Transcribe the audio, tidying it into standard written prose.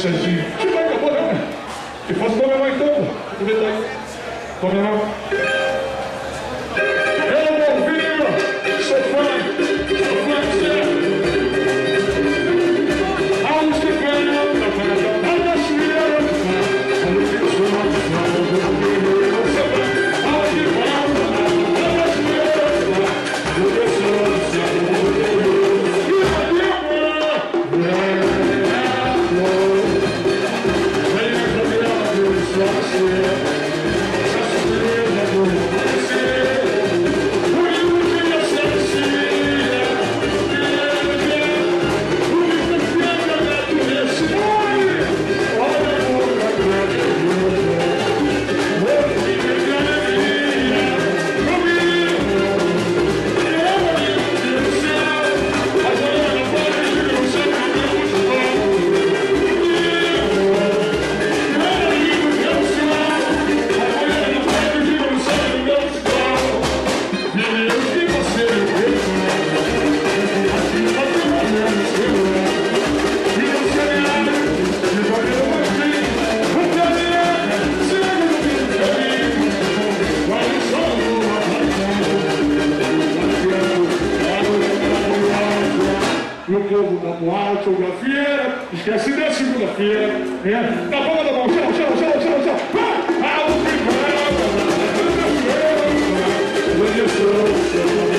Serginho, te vai, acabou, né? E faz o problema então, pô. Aproveita aí. Combinou? E o povo da boate ou da feira, esquece da segunda-feira, né? Na palma da mão, tchau, tchau, tchau, tchau, tchau. Vai! Alô,